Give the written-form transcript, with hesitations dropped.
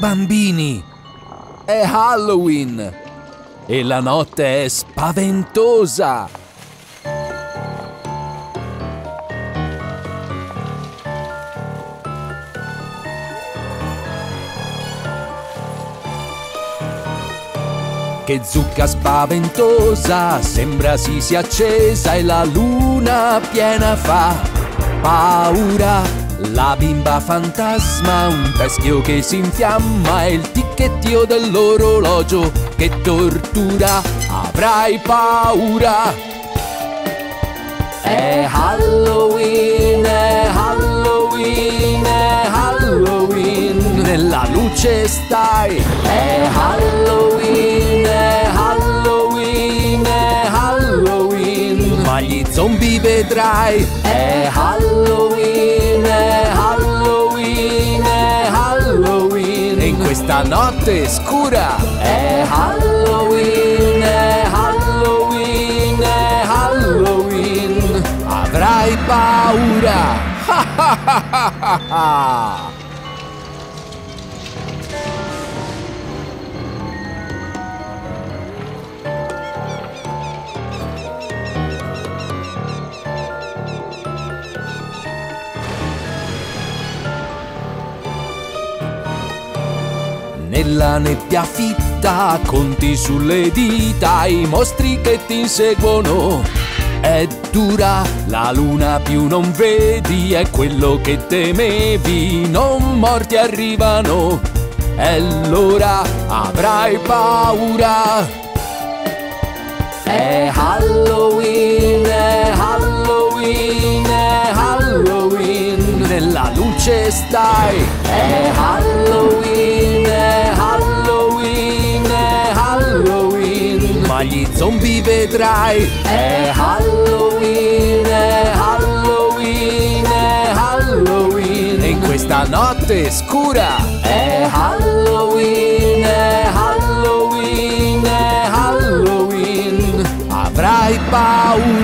Bambini, è Halloween e la notte è spaventosa! Che zucca spaventosa, sembra si sia accesa e la luna piena fa paura. La bimba fantasma, un teschio che si infiamma e il ticchettio dell'orologio che tortura. Avrai paura. È Halloween, è Halloween, è Halloween. Nella luce stai. È Halloween, è Halloween, è Halloween. Ma gli zombie vedrai. È Halloween. Halloween, è Halloween. E in questa notte scura è Halloween, è Halloween, è Halloween. Avrai paura. Nella nebbia fitta conti sulle dita i mostri che ti inseguono. È dura la luna, più non vedi, è quello che temevi. Non morti arrivano, è l'ora, avrai paura. È Halloween, è Halloween, è Halloween. Nella luce stai. È Halloween, è Halloween, è Halloween. Ma gli zombie vedrai. È Halloween, è Halloween, è Halloween. E in questa notte scura è Halloween, è Halloween, è Halloween. Avrai paura.